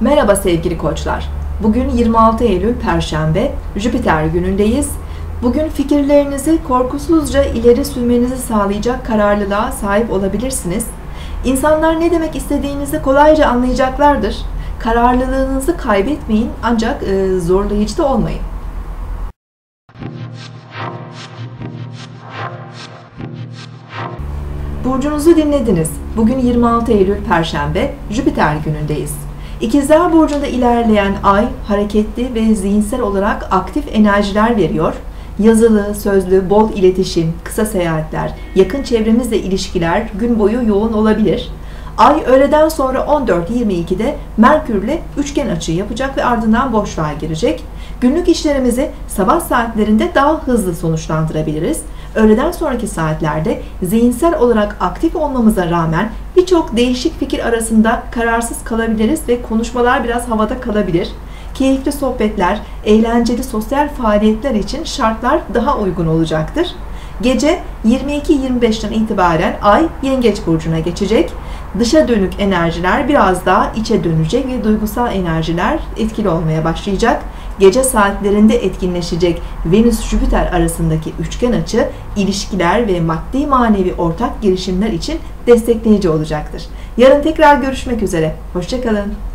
Merhaba sevgili koçlar. Bugün 26 Eylül Perşembe, Jüpiter günündeyiz. Bugün fikirlerinizi korkusuzca ileri sürmenizi sağlayacak kararlılığa sahip olabilirsiniz. İnsanlar ne demek istediğinizi kolayca anlayacaklardır. Kararlılığınızı kaybetmeyin, ancak zorlayıcı da olmayın. Burcunuzu dinlediniz. Bugün 26 Eylül Perşembe, Jüpiter günündeyiz. İkizler Burcu'nda ilerleyen ay, hareketli ve zihinsel olarak aktif enerjiler veriyor. Yazılı, sözlü, bol iletişim, kısa seyahatler, yakın çevremizle ilişkiler gün boyu yoğun olabilir. Ay öğleden sonra 14.22'de Merkür'le üçgen açı yapacak ve ardından boşluğa girecek. Günlük işlerimizi sabah saatlerinde daha hızlı sonuçlandırabiliriz. Öğleden sonraki saatlerde zihinsel olarak aktif olmamıza rağmen birçok değişik fikir arasında kararsız kalabiliriz ve konuşmalar biraz havada kalabilir. Keyifli sohbetler, eğlenceli sosyal faaliyetler için şartlar daha uygun olacaktır. Gece 22-25'ten itibaren Ay Yengeç Burcu'na geçecek. Dışa dönük enerjiler biraz daha içe dönecek ve duygusal enerjiler etkili olmaya başlayacak. Gece saatlerinde etkinleşecek Venüs-Jüpiter arasındaki üçgen açı, ilişkiler ve maddi manevi ortak girişimler için destekleyici olacaktır. Yarın tekrar görüşmek üzere. Hoşça kalın.